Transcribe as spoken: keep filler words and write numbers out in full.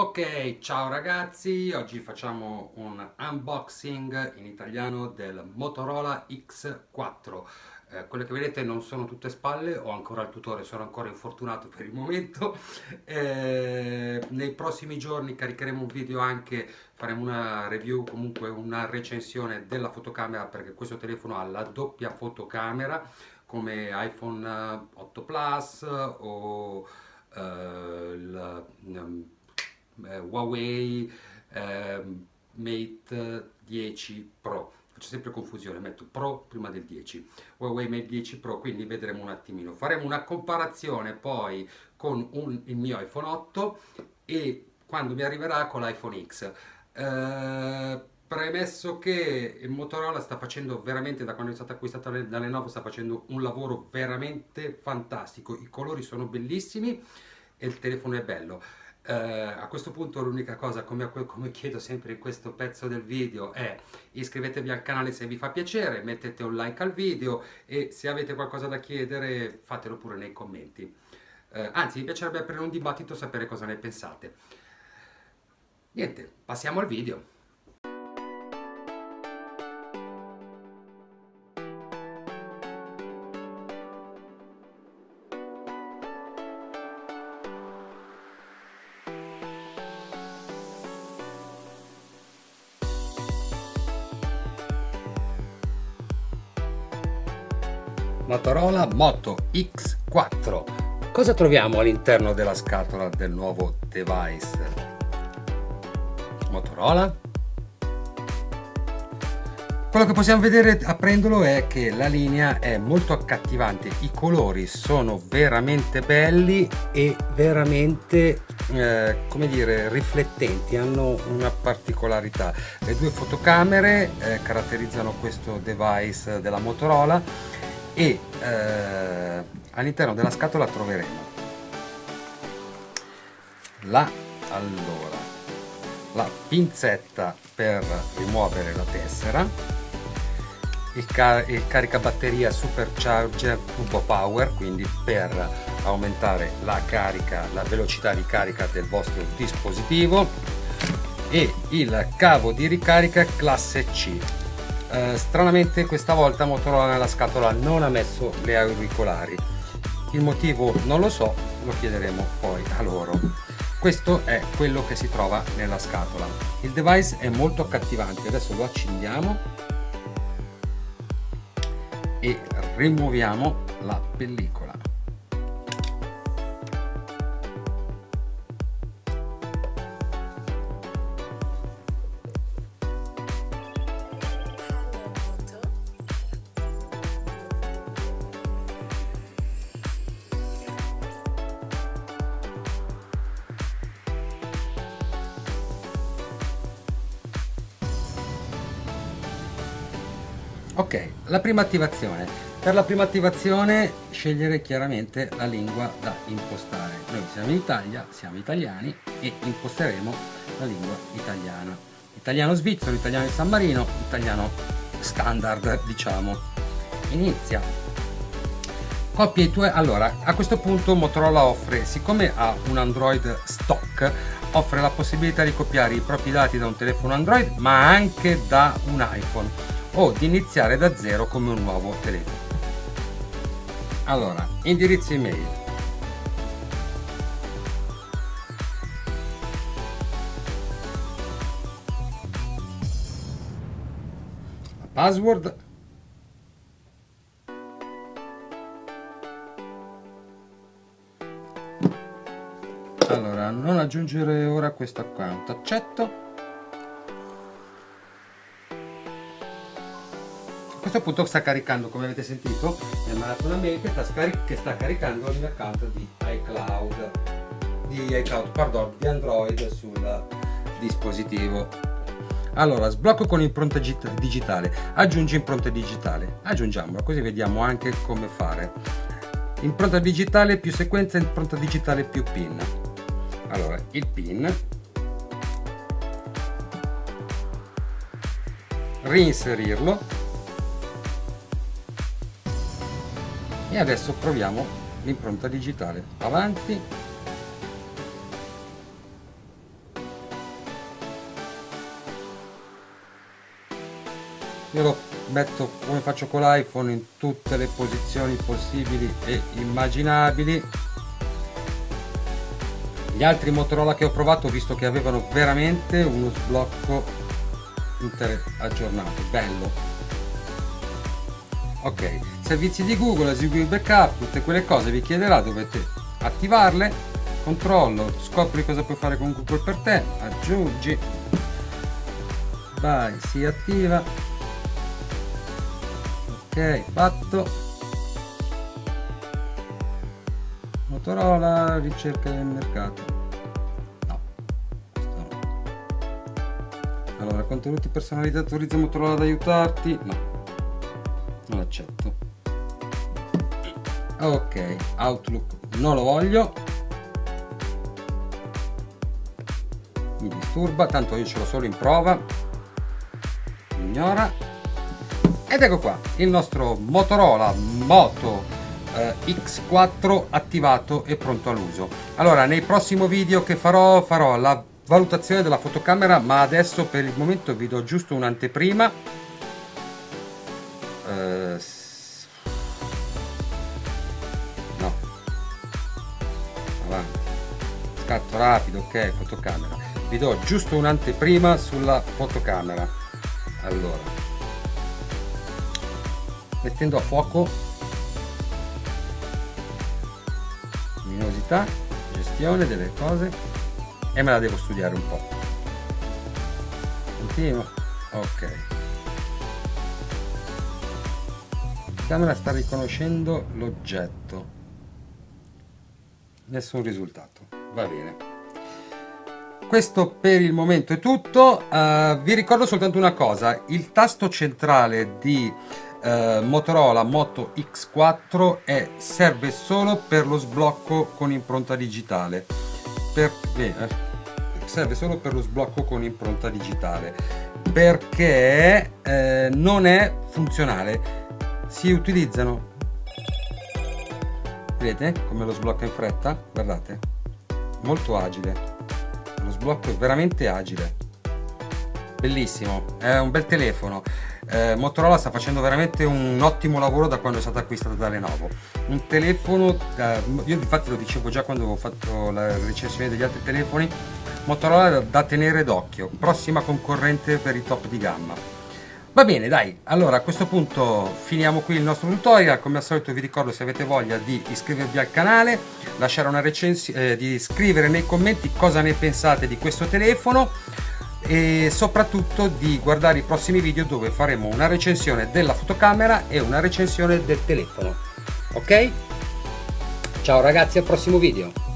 Ok, ciao ragazzi, oggi facciamo un unboxing in italiano del Motorola X quattro. Eh, quelle che vedete non sono tutte spalle, ho ancora il tutore, sono ancora infortunato per il momento. Eh, nei prossimi giorni caricheremo un video anche, faremo una review, comunque una recensione della fotocamera, perché questo telefono ha la doppia fotocamera come iPhone otto Plus o eh, il... Um, Huawei eh, Mate dieci Pro, faccio sempre confusione, metto Pro prima del dieci, Huawei Mate dieci Pro, quindi vedremo un attimino, faremo una comparazione poi con un, il mio iPhone otto e quando mi arriverà con l'iPhone X. eh, Premesso che il Motorola sta facendo veramente, da quando è stata acquistata da Lenovo, sta facendo un lavoro veramente fantastico, i colori sono bellissimi e il telefono è bello. Uh, a questo punto l'unica cosa, come, come chiedo sempre in questo pezzo del video, è iscrivetevi al canale se vi fa piacere, mettete un like al video e se avete qualcosa da chiedere fatelo pure nei commenti. Uh, anzi, mi piacerebbe aprire un dibattito, sapere cosa ne pensate. Niente, passiamo al video. Motorola Moto X quattro. Cosa troviamo all'interno della scatola del nuovo device Motorola? Quello che possiamo vedere aprendolo è che la linea è molto accattivante, i colori sono veramente belli e veramente eh, come dire, riflettenti, hanno una particolarità. Le due fotocamere eh, caratterizzano questo device della Motorola e eh, all'interno della scatola troveremo la, allora, la pinzetta per rimuovere la tessera, il, car il caricabatteria supercharger turbo power, quindi per aumentare la carica, la velocità di carica del vostro dispositivo, e il cavo di ricarica classe C. Uh, stranamente questa volta Motorola nella scatola non ha messo le auricolari, il motivo non lo so, lo chiederemo poi a loro. Questo è quello che si trova nella scatola. Il device è molto accattivante, adesso lo accendiamo e rimuoviamo la pellicola. Ok, la prima attivazione. Per la prima attivazione scegliere chiaramente la lingua da impostare. Noi siamo in Italia, siamo italiani e imposteremo la lingua italiana. Italiano svizzero, italiano di San Marino, italiano standard diciamo. Inizia. Copia i tuoi... Allora, a questo punto Motorola offre, siccome ha un Android stock, offre la possibilità di copiare i propri dati da un telefono Android ma anche da un iPhone, o di iniziare da zero come un nuovo telefono. Allora, indirizzo email, la password, allora non aggiungere ora questo account, accetto. A questo punto sta caricando, come avete sentito, mi ha mandato una mail che sta, che sta caricando il mio account di iCloud, di iCloud, pardon, di Android sul dispositivo. Allora, sblocco con impronta digitale, aggiungi impronta digitale, aggiungiamola così vediamo anche come fare. Impronta digitale più sequenza, impronta digitale più PIN. Allora, il PIN. Reinserirlo. E adesso proviamo l'impronta digitale, avanti, Io lo metto come faccio con l'iPhone in tutte le posizioni possibili e immaginabili. Gli altri Motorola che ho provato ho visto che avevano veramente uno sblocco aggiornato, bello. Ok, servizi di Google, esegui il backup, tutte quelle cose vi chiederà, dovete attivarle. Controllo, scopri cosa puoi fare con Google per te, aggiungi, vai, si attiva. Ok, fatto. Motorola, ricerca del mercato, no. Allora, contenuti personalizzati, autorizza Motorola ad aiutarti, no, non accetto. Ok, Outlook non lo voglio, mi disturba, tanto io ce l'ho solo in prova, ignora. Ed ecco qua il nostro Motorola Moto X quattro attivato e pronto all'uso. Allora, nel prossimo video che farò farò la valutazione della fotocamera, ma adesso per il momento vi do giusto un'anteprima. Eh, no, avanti, scatto rapido, ok, fotocamera. Vi do giusto un'anteprima sulla fotocamera. Allora, mettendo a fuoco, luminosità, gestione delle cose, e me la devo studiare un po'. Continuo. Ok, la camera sta riconoscendo l'oggetto, nessun risultato, va bene. Questo per il momento è tutto. Uh, vi ricordo soltanto una cosa: il tasto centrale di Uh, Motorola Moto X quattro è, serve solo per lo sblocco con impronta digitale, per, eh, serve solo per lo sblocco con impronta digitale perché eh, non è funzionale. Si utilizzano, vedete come lo sblocca in fretta, guardate, molto agile, lo sblocco è veramente agile, bellissimo, è un bel telefono. Eh, Motorola sta facendo veramente un ottimo lavoro da quando è stata acquistata da Lenovo. Un telefono, eh, io infatti lo dicevo già quando avevo fatto la recensione degli altri telefoni, Motorola da, da tenere d'occhio, prossima concorrente per i top di gamma. Va bene, dai, allora a questo punto finiamo qui il nostro tutorial. Come al solito vi ricordo, se avete voglia, di iscrivervi al canale, lasciare una recensione, eh, di scrivere nei commenti cosa ne pensate di questo telefono, e soprattutto di guardare i prossimi video dove faremo una recensione della fotocamera e una recensione del telefono. Ok? Ciao ragazzi, al prossimo video!